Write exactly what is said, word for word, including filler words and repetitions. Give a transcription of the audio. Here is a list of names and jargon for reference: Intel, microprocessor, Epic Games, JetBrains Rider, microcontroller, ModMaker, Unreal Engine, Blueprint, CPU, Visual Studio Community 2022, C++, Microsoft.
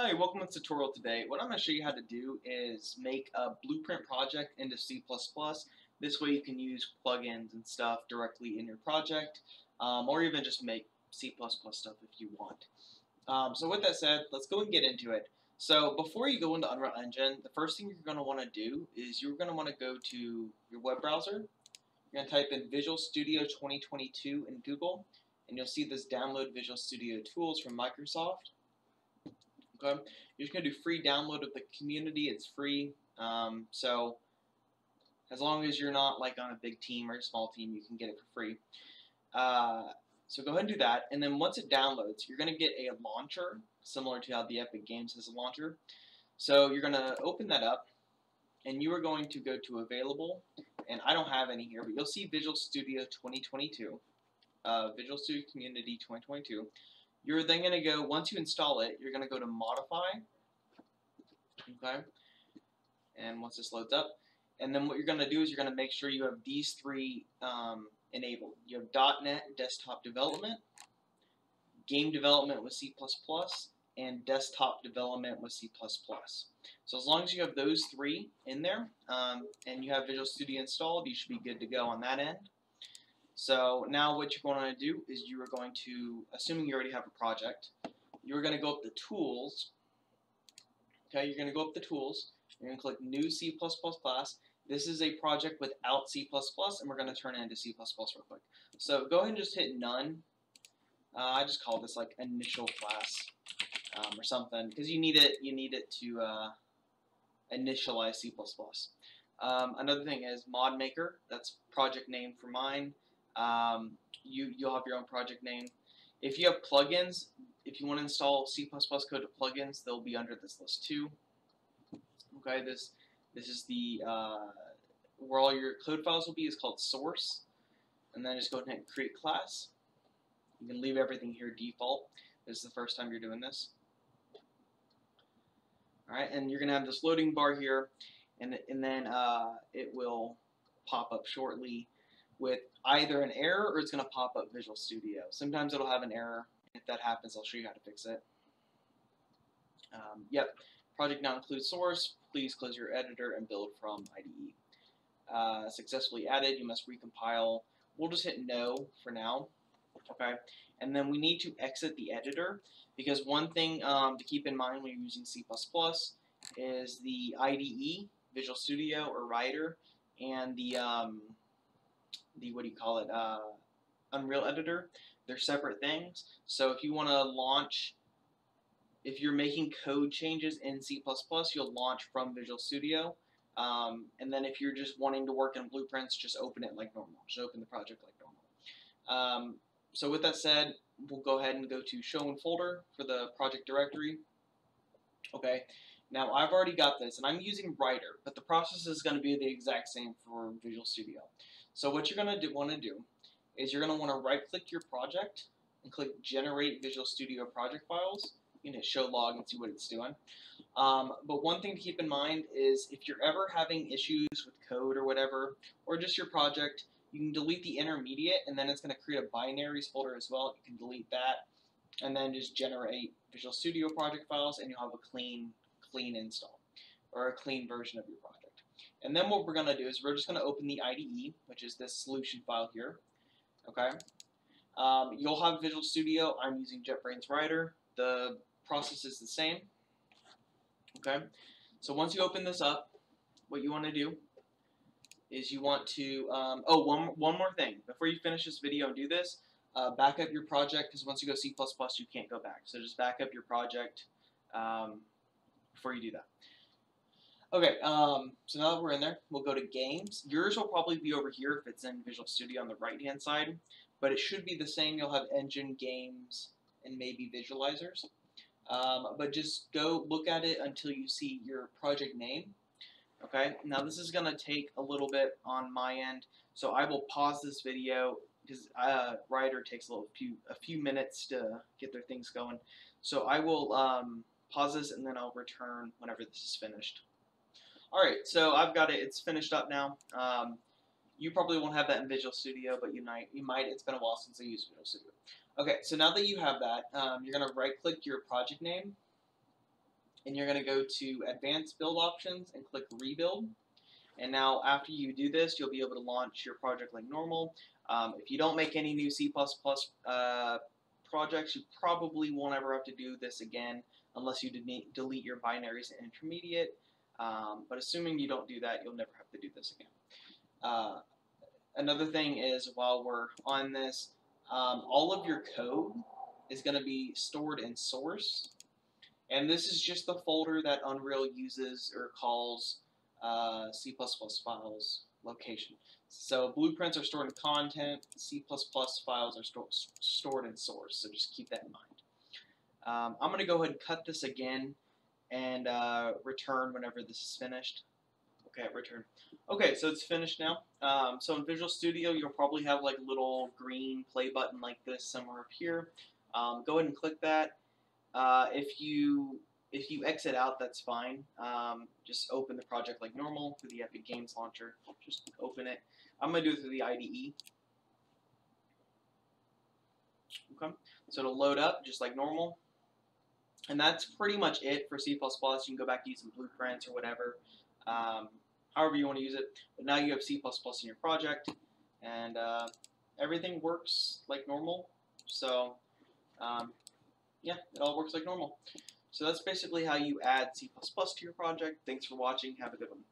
Hi, welcome to the tutorial today. What I'm going to show you how to do is make a Blueprint project into C plus plus. This way you can use plugins and stuff directly in your project, um, or even just make C plus plus stuff if you want. Um, so with that said, let's go and get into it. So before you go into Unreal Engine, the first thing you're going to want to do is you're going to want to go to your web browser. You're going to type in Visual Studio twenty twenty-two in Google, and you'll see this download Visual Studio tools from Microsoft. Okay. You're just going to do free download of the community. It's free. Um, so as long as you're not like on a big team or a small team, you can get it for free. Uh, so go ahead and do that. And then once it downloads, you're going to get a launcher similar to how the Epic Games has a launcher. So you're going to open that up and you are going to go to available. And I don't have any here, but you'll see Visual Studio twenty twenty-two, uh, Visual Studio Community twenty twenty-two. You're then going to go, once you install it, you're going to go to Modify, okay, and once this loads up, and then what you're going to do is you're going to make sure you have these three um, enabled. You have dot net Desktop Development, Game Development with C plus plus, and Desktop Development with C plus plus. So as long as you have those three in there, um, and you have Visual Studio installed, you should be good to go on that end. So now what you're going to do is you are going to, assuming you already have a project, you're going to go up the tools. Okay, you're going to go up the tools. You're going to click New C plus plus Class. This is a project without C plus plus, and we're going to turn it into C plus plus real quick. So go ahead and just hit None. Uh, I just call this like Initial Class um, or something, because you need it. You need it to uh, initialize C plus plus. Um, another thing is ModMaker. That's project name for mine. Um, you, you'll have your own project name. If you have plugins, if you want to install C plus plus code to plugins, they'll be under this list too. Okay, this this is the uh, where all your code files will be, is called source, and then just go ahead and create class. You can leave everything here default. This is the first time you're doing this. All right, and you're gonna have this loading bar here, and and then uh, it will pop up shortly with either an error, or it's going to pop up Visual Studio. Sometimes it'll have an error. If that happens, I'll show you how to fix it. Um, yep, project now includes source. Please close your editor and build from I D E. Uh, successfully added. You must recompile. We'll just hit no for now. Okay, and then we need to exit the editor, because one thing um, to keep in mind when you're using C plus plus is the I D E, Visual Studio or Rider, and the um, the what do you call it, uh, Unreal Editor. They're separate things. So if you want to launch, if you're making code changes in C plus plus, you'll launch from Visual Studio. Um, and then if you're just wanting to work in Blueprints, just open it like normal. Just open the project like normal. Um, so with that said, we'll go ahead and go to Show in Folder for the project directory. Okay. Now I've already got this, and I'm using Rider, but the process is going to be the exact same for Visual Studio. So what you're going to want to do is you're going to want to right-click your project and click Generate Visual Studio Project Files. You can hit Show Log and see what it's doing. Um, but one thing to keep in mind is if you're ever having issues with code or whatever, or just your project, you can delete the intermediate, and then it's going to create a binaries folder as well. You can delete that, and then just generate Visual Studio Project Files, and you'll have a clean clean install, or a clean version of your project. And then what we're going to do is we're just going to open the I D E, which is this solution file here. Okay, um, you'll have Visual Studio. I'm using JetBrains Rider. The process is the same. Okay, so once you open this up, what you want to do is you want to um, oh one one more thing before you finish this video and do this, uh, back up your project, because once you go C plus plus, you can't go back. So just back up your project. Um, Before you do that. Okay, um, so now that we're in there, we'll go to Games. Yours will probably be over here if it's in Visual Studio on the right-hand side, but it should be the same. You'll have Engine, Games, and maybe Visualizers. Um, but just go look at it until you see your project name. Okay, now this is going to take a little bit on my end, so I will pause this video, because uh, Rider takes a little few a few minutes to get their things going. So I will... Um, pauses, and then I'll return whenever this is finished. Alright, so I've got it. It's finished up now. Um, you probably won't have that in Visual Studio, but you might. You might. It's been a while since I used Visual Studio. Okay, so now that you have that, um, you're going to right-click your project name, and you're going to go to Advanced Build Options and click Rebuild. And now after you do this, you'll be able to launch your project like normal. Um, if you don't make any new C plus plus uh, projects, you probably won't ever have to do this again unless you de- delete your binaries and intermediate. Um, but assuming you don't do that, you'll never have to do this again. Uh, another thing is, while we're on this, um, all of your code is going to be stored in source. And this is just the folder that Unreal uses or calls uh, C plus plus files location. So blueprints are stored in content, C plus plus files are sto stored in source, so just keep that in mind. Um, I'm going to go ahead and cut this again and uh, return whenever this is finished. Okay, return. Okay, so it's finished now. Um, so in Visual Studio, you'll probably have like a little green play button like this somewhere up here. Um, go ahead and click that. Uh, if you if you exit out, that's fine. Um, just open the project like normal through the Epic Games launcher. Just open it. I'm gonna do it through the I D E. Okay, so it'll load up just like normal. And that's pretty much it for C plus plus. You can go back to using blueprints or whatever, um, however you want to use it. But now you have C plus plus in your project, and uh, everything works like normal. So, um, yeah, it all works like normal. So that's basically how you add C plus plus to your project. Thanks for watching. Have a good one.